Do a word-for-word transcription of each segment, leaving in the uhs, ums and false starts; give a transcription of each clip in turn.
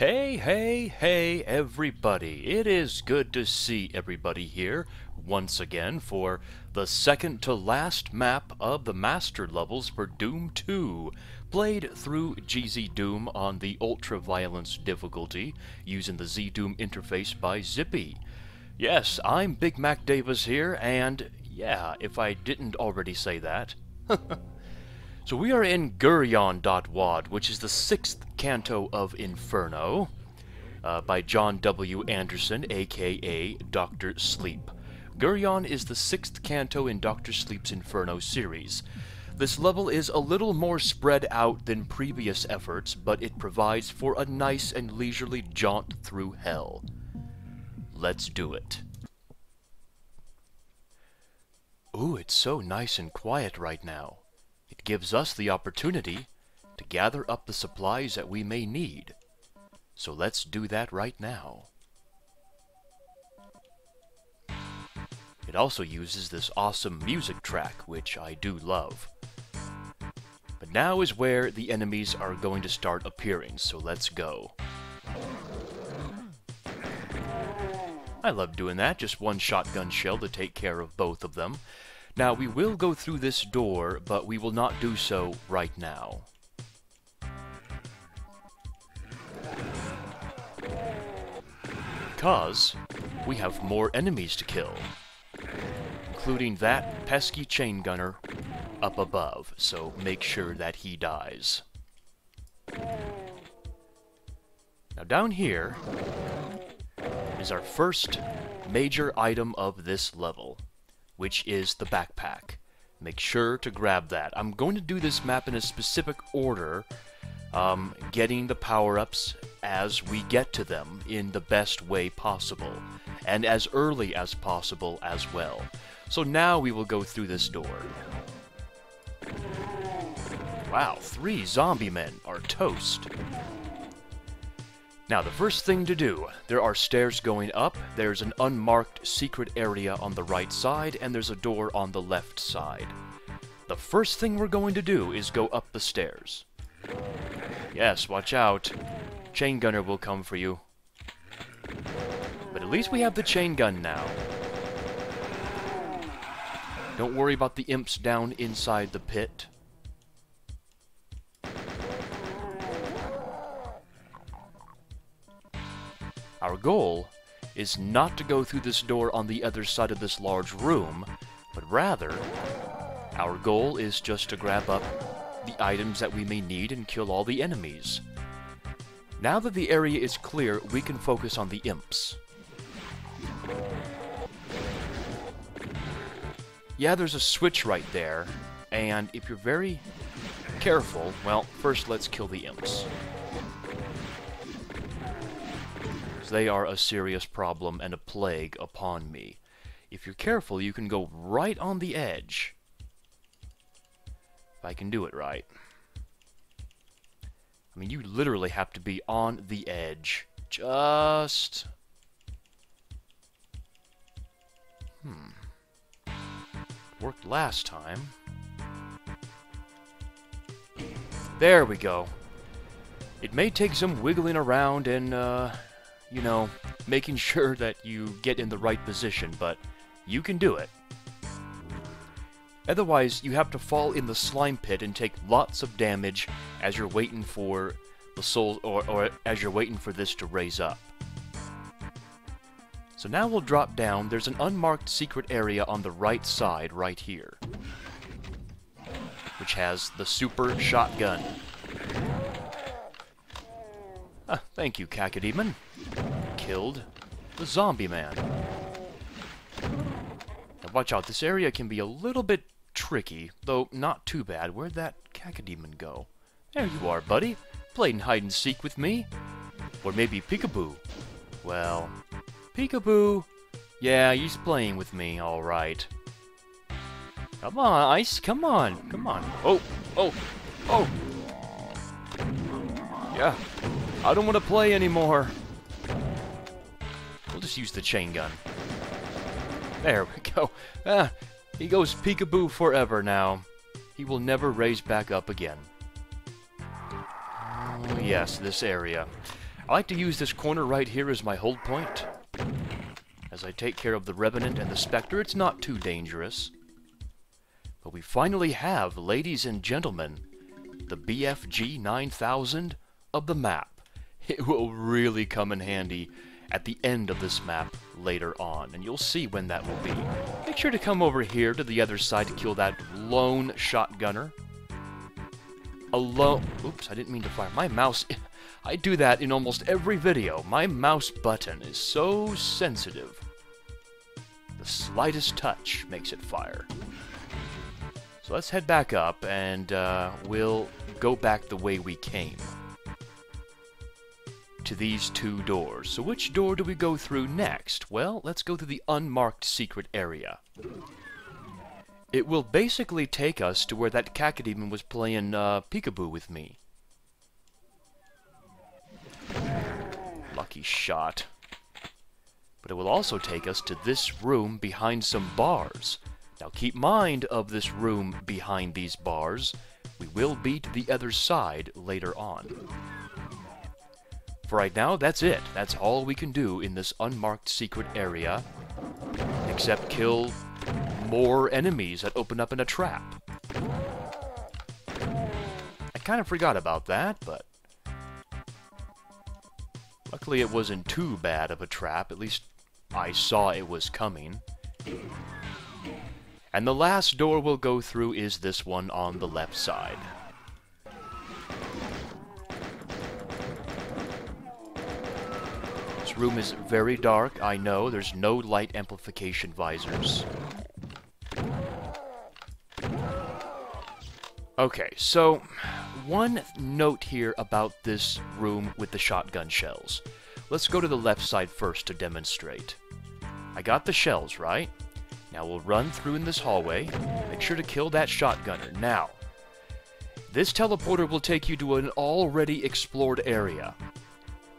Hey, hey, hey, everybody. It is good to see everybody here once again for the second to last map of the Master Levels for Doom two, played through G Z Doom on the Ultra Violence difficulty using the Z Doom interface by Zippy. Yes, I'm Big Mac Davis here, and yeah, if I didn't already say that. So we are in Geryon.wad, which is the sixth canto of Inferno, uh, by John W. Anderson, aka Doctor Sleep. Geryon is the sixth canto in Doctor Sleep's Inferno series. This level is a little more spread out than previous efforts, but it provides for a nice and leisurely jaunt through hell. Let's do it. Ooh, it's so nice and quiet right now. It gives us the opportunity to gather up the supplies that we may need. So let's do that right now. It also uses this awesome music track, which I do love. But now is where the enemies are going to start appearing, so let's go. I love doing that, just one shotgun shell to take care of both of them. Now, we will go through this door, but we will not do so right now. Because we have more enemies to kill, including that pesky chain gunner up above, so make sure that he dies. Now, down here is our first major item of this level, which is the backpack. Make sure to grab that. I'm going to do this map in a specific order, um, getting the power-ups as we get to them in the best way possible, and as early as possible as well. So now we will go through this door. Wow, three zombie men are toast. Now, the first thing to do, there are stairs going up, there's an unmarked secret area on the right side, and there's a door on the left side. The first thing we're going to do is go up the stairs. Yes, watch out. Chain gunner will come for you. But at least we have the chain gun now. Don't worry about the imps down inside the pit. Our goal is not to go through this door on the other side of this large room, but rather, our goal is just to grab up the items that we may need and kill all the enemies. Now that the area is clear, we can focus on the imps. Yeah, there's a switch right there, and if you're very careful, well, first let's kill the imps. They are a serious problem and a plague upon me. If you're careful, you can go right on the edge. If I can do it right. I mean, you literally have to be on the edge. Just... Hmm. Worked last time. There we go. It may take some wiggling around and, uh... you know, making sure that you get in the right position, but you can do it. Otherwise, you have to fall in the slime pit and take lots of damage as you're waiting for the soul, or, or as you're waiting for this to raise up. So now we'll drop down. There's an unmarked secret area on the right side, right here, which has the super shotgun. Ah, thank you, Cacodemon. Killed the zombie man. Now watch out, this area can be a little bit tricky, though not too bad. Where'd that Cacodemon go? There you are, buddy. Playing hide and seek with me. Or maybe peekaboo. Well, peekaboo. Yeah, he's playing with me, alright. Come on, Ice, come on, come on. Oh, oh, oh. Yeah, I don't want to play anymore. We'll just use the chain gun. There we go. Ah, he goes peekaboo forever now. He will never raise back up again. Oh, yes, this area. I like to use this corner right here as my hold point. As I take care of the Revenant and the Spectre, it's not too dangerous. But we finally have, ladies and gentlemen, the B F G nine thousand of the map. It will really come in handy at the end of this map later on, and you'll see when that will be. Make sure to come over here to the other side to kill that lone shotgunner. Alone. Oops, I didn't mean to fire. My mouse... I do that in almost every video. My mouse button is so sensitive. The slightest touch makes it fire. So let's head back up, and uh, we'll go back the way we came. To these two doors. So which door do we go through next? Well, let's go to the unmarked secret area. It will basically take us to where that Cacodemon was playing uh, peekaboo with me. Lucky shot. But it will also take us to this room behind some bars. Now keep mind of this room behind these bars. We will be to the other side later on. For right now, that's it. That's all we can do in this unmarked secret area, except kill more enemies that open up in a trap. I kind of forgot about that, but luckily it wasn't too bad of a trap. At least I saw it was coming. And the last door we'll go through is this one on the left side. This room is very dark, I know. There's no light amplification visors. Okay, so one note here about this room with the shotgun shells. Let's go to the left side first to demonstrate. I got the shells, right? Now we'll run through in this hallway. Make sure to kill that shotgunner. Now, this teleporter will take you to an already explored area.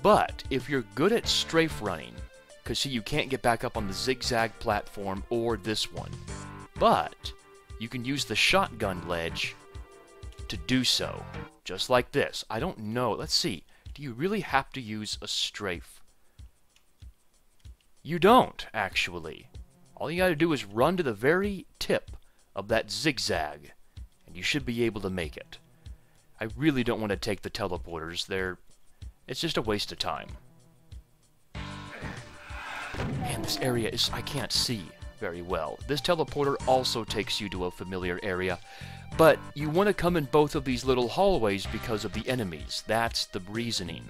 But if you're good at strafe running, because see, you can't get back up on the zigzag platform or this one, but you can use the shotgun ledge to do so, just like this. I don't know. Let's see. Do you really have to use a strafe? You don't, actually. All you gotta do is run to the very tip of that zigzag, and you should be able to make it. I really don't want to take the teleporters. They're... It's just a waste of time. Man, this area is... I can't see very well. This teleporter also takes you to a familiar area, but you want to come in both of these little hallways because of the enemies. That's the reasoning.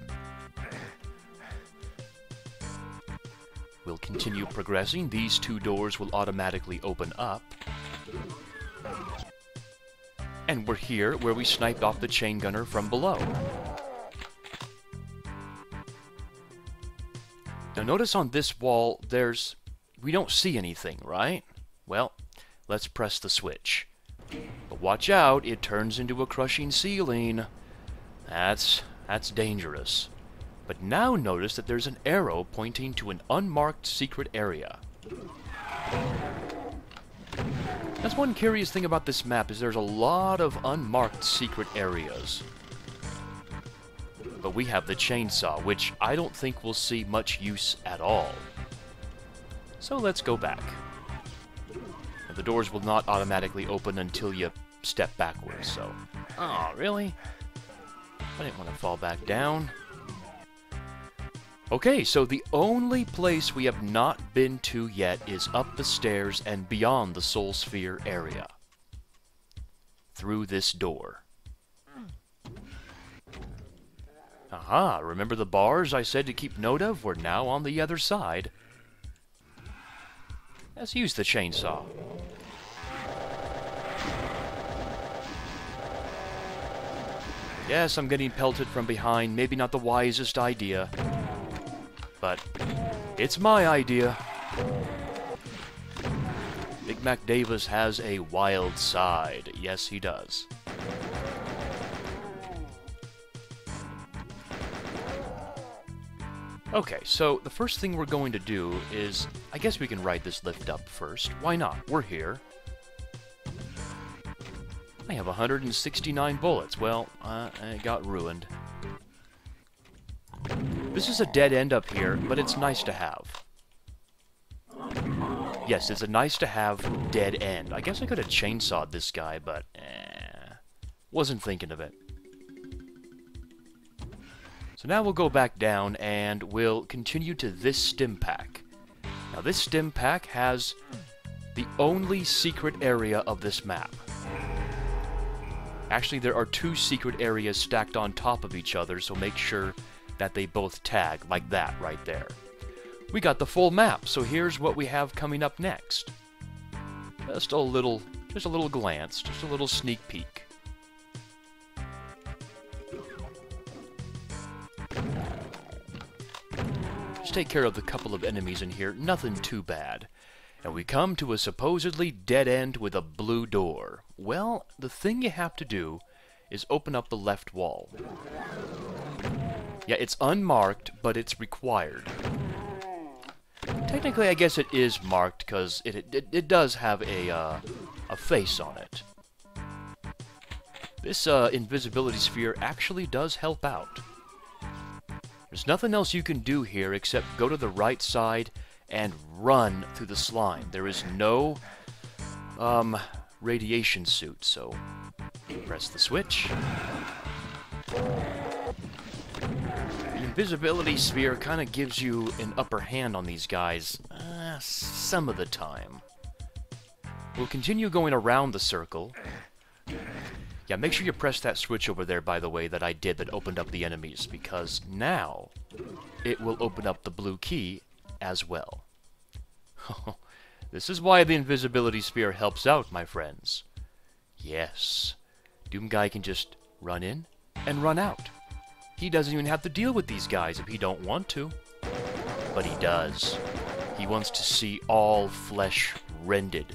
We'll continue progressing. These two doors will automatically open up. And we're here where we sniped off the chain gunner from below. Now notice on this wall, there's... we don't see anything, right? Well, let's press the switch. But watch out, it turns into a crushing ceiling. That's... that's dangerous. But now notice that there's an arrow pointing to an unmarked secret area. That's one curious thing about this map, is there's a lot of unmarked secret areas. But we have the chainsaw, which I don't think will see much use at all. So let's go back. And the doors will not automatically open until you step backwards, so... Oh, really? I didn't want to fall back down. Okay, so the only place we have not been to yet is up the stairs and beyond the Soul Sphere area. Through this door. Aha, remember the bars I said to keep note of? We're now on the other side. Let's use the chainsaw. Yes, I'm getting pelted from behind. Maybe not the wisest idea. But it's my idea. Big Mac Davis has a wild side. Yes, he does. Okay, so the first thing we're going to do is... I guess we can ride this lift up first. Why not? We're here. I have one hundred sixty-nine bullets. Well, uh, I got ruined. This is a dead end up here, but it's nice to have. Yes, it's a nice to have dead end. I guess I could have chainsawed this guy, but eh, wasn't thinking of it. So now we'll go back down and we'll continue to this stim pack. Now this stim pack has the only secret area of this map. Actually, there are two secret areas stacked on top of each other, so make sure that they both tag like that right there. We got the full map, so here's what we have coming up next. Just a little, just a little glance, just a little sneak peek. Just take care of the couple of enemies in here, nothing too bad. And we come to a supposedly dead end with a blue door. Well, the thing you have to do is open up the left wall. Yeah, it's unmarked, but it's required. Technically, I guess it is marked, because it, it, it does have a, uh, a face on it. This uh, invisibility sphere actually does help out. There's nothing else you can do here except go to the right side and run through the slime. There is no um, radiation suit, so press the switch. The invisibility sphere kind of gives you an upper hand on these guys uh, some of the time. We'll continue going around the circle. Yeah, make sure you press that switch over there, by the way, that I did that opened up the enemies, because now it will open up the blue key as well. This is why the invisibility sphere helps out, my friends. Yes. Doomguy can just run in and run out. He doesn't even have to deal with these guys if he don't want to. But he does. He wants to see all flesh rended.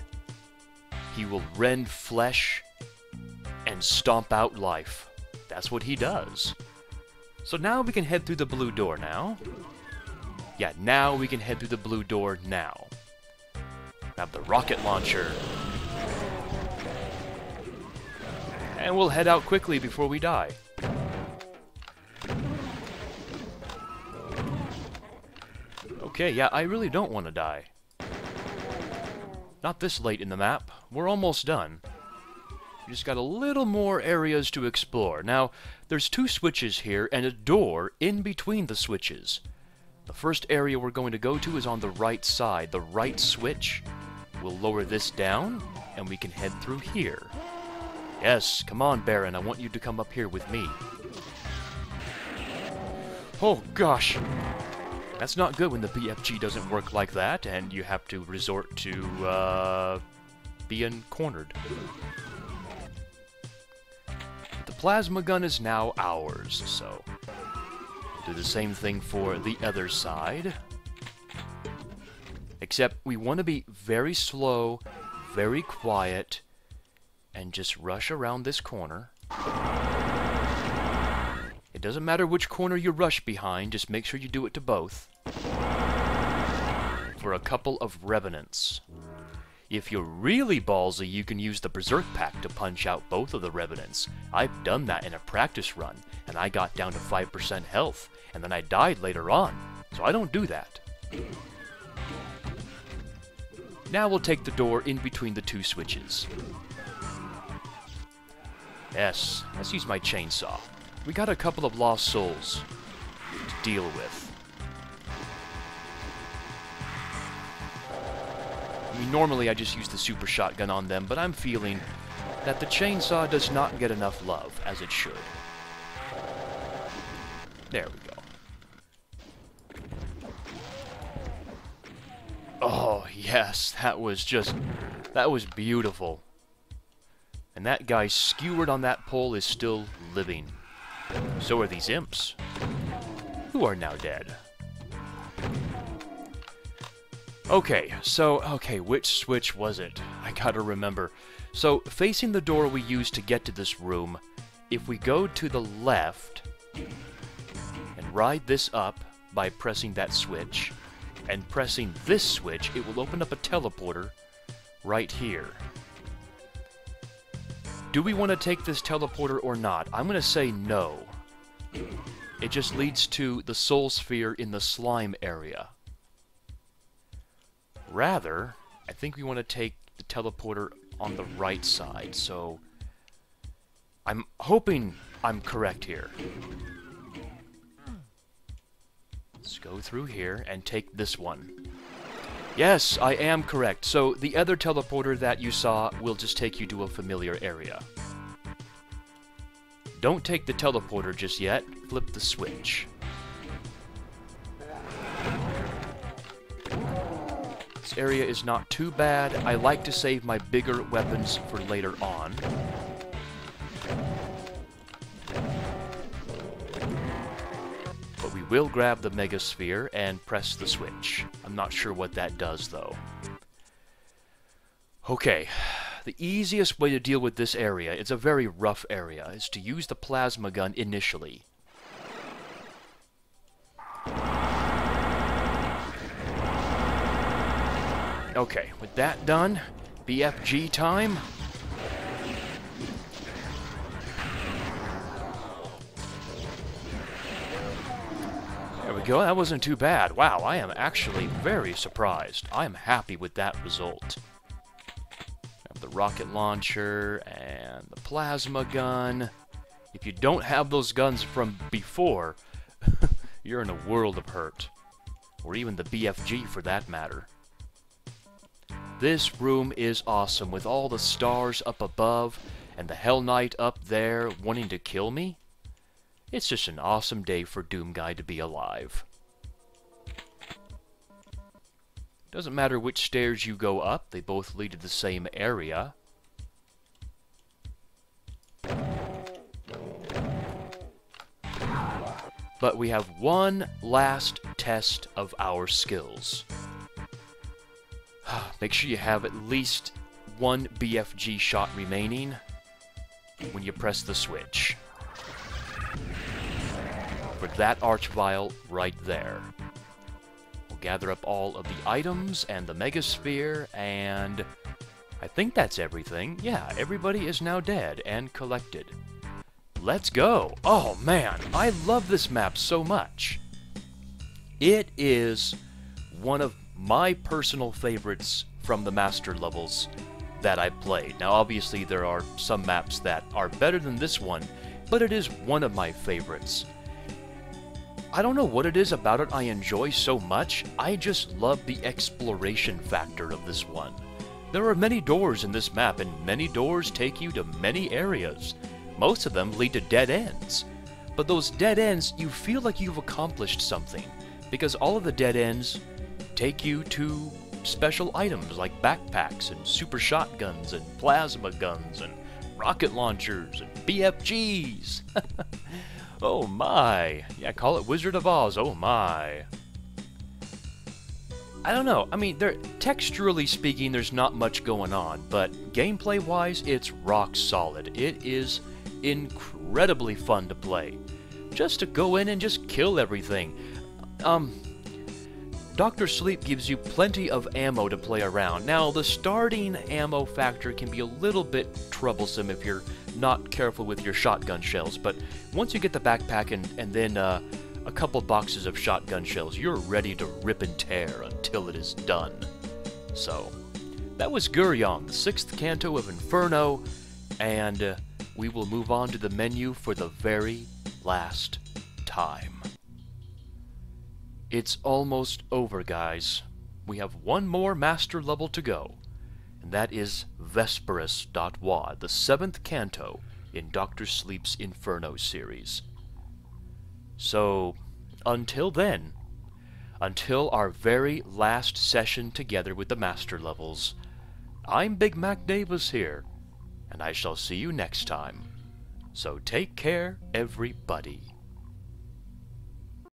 He will rend flesh and stomp out life. That's what he does. So now we can head through the blue door now. Yeah, now we can head through the blue door now. Grab the rocket launcher. And we'll head out quickly before we die. Okay, yeah, I really don't want to die. Not this late in the map. We're almost done. We just got a little more areas to explore. Now, there's two switches here and a door in between the switches. The first area we're going to go to is on the right side. The right switch. We'll lower this down, and we can head through here. Yes, come on, Baron. I want you to come up here with me. Oh, gosh. That's not good when the B F G doesn't work like that, and you have to resort to, uh, being cornered. The plasma gun is now ours, so... do the same thing for the other side. Except we want to be very slow, very quiet, and just rush around this corner. It doesn't matter which corner you rush behind, just make sure you do it to both. For a couple of revenants. If you're really ballsy, you can use the Berserk Pack to punch out both of the Revenants. I've done that in a practice run, and I got down to five percent health, and then I died later on, so I don't do that. Now we'll take the door in between the two switches. Yes, let's use my chainsaw. We got a couple of lost souls to deal with. I mean, normally I just use the super shotgun on them, but I'm feeling that the chainsaw does not get enough love, as it should. There we go. Oh, yes, that was just... that was beautiful. And that guy skewered on that pole is still living. So are these imps, who are now dead. Okay, so, okay, which switch was it? I gotta remember. So, facing the door we used to get to this room, if we go to the left and ride this up by pressing that switch, and pressing this switch, it will open up a teleporter right here. Do we want to take this teleporter or not? I'm gonna say no. It just leads to the soul sphere in the slime area. Rather, I think we want to take the teleporter on the right side, so I'm hoping I'm correct here. Let's go through here and take this one. Yes, I am correct. So the other teleporter that you saw will just take you to a familiar area. Don't take the teleporter just yet. Flip the switch. This area is not too bad. I like to save my bigger weapons for later on. But we will grab the Mega Sphere and press the switch. I'm not sure what that does, though. Okay, the easiest way to deal with this area, it's a very rough area, is to use the plasma gun initially. Okay, with that done, B F G time. There we go, that wasn't too bad. Wow, I am actually very surprised. I am happy with that result. Have the rocket launcher and the plasma gun. If you don't have those guns from before, you're in a world of hurt. Or even the B F G for that matter. This room is awesome, with all the stars up above and the Hell Knight up there wanting to kill me. It's just an awesome day for Doomguy to be alive. Doesn't matter which stairs you go up, they both lead to the same area. But we have one last test of our skills. Make sure you have at least one B F G shot remaining when you press the switch. For that arch vial right there. We'll gather up all of the items and the megasphere, and I think that's everything. Yeah, everybody is now dead and collected. Let's go! Oh man, I love this map so much. It is one of my personal favorites from the Master Levels that I played. Now obviously there are some maps that are better than this one, but it is one of my favorites. I don't know what it is about it I enjoy so much. I just love the exploration factor of this one. There are many doors in this map, and many doors take you to many areas. Most of them lead to dead ends. But those dead ends, you feel like you've accomplished something, because all of the dead ends take you to special items like backpacks and super shotguns and plasma guns and rocket launchers and B F Gs. Oh my. Yeah, call it Wizard of Oz. Oh my. I don't know. I mean, there, texturally speaking, there's not much going on, but gameplay-wise, it's rock solid. It is incredibly fun to play. Just to go in and just kill everything. Um... Doctor Sleep gives you plenty of ammo to play around. Now, the starting ammo factor can be a little bit troublesome if you're not careful with your shotgun shells, but once you get the backpack and, and then uh, a couple boxes of shotgun shells, you're ready to rip and tear until it is done. So, that was Geryon, the sixth canto of Inferno, and uh, we will move on to the menu for the very last time. It's almost over, guys. We have one more master level to go, and that is Vesperus.wad, the seventh canto in Doctor Sleep's Inferno series. So, until then, until our very last session together with the Master Levels, I'm Big Mac Davis here, and I shall see you next time. So take care, everybody.